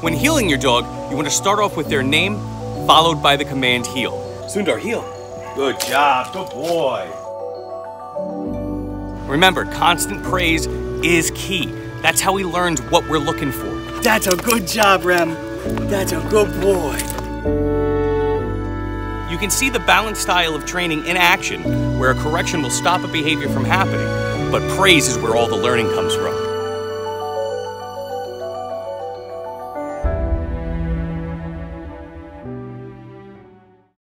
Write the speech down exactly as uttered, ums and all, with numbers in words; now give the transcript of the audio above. When healing your dog, you want to start off with their name, followed by the command heal. Sundar, heal. Good job, good boy. Remember, constant praise is key. That's how he learns what we're looking for. That's a good job, Rem. That's a good boy. You can see the balanced style of training in action, where a correction will stop a behavior from happening, but praise is where all the learning comes from.